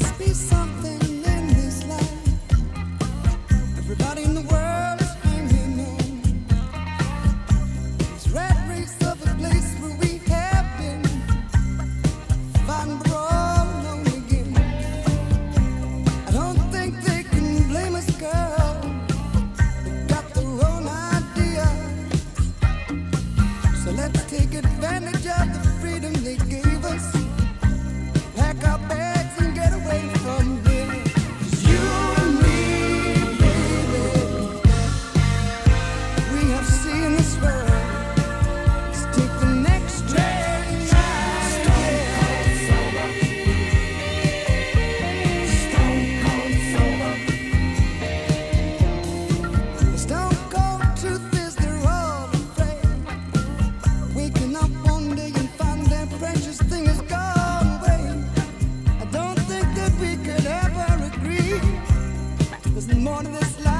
must be something in this life. Everybody in the world is hanging on. It's red race of the place where we have been. Fighting the road alone again. I don't think they can blame us, girl. They've got their own idea. So let's take advantage of the freedom they gave us. Pack our bags. More to this life.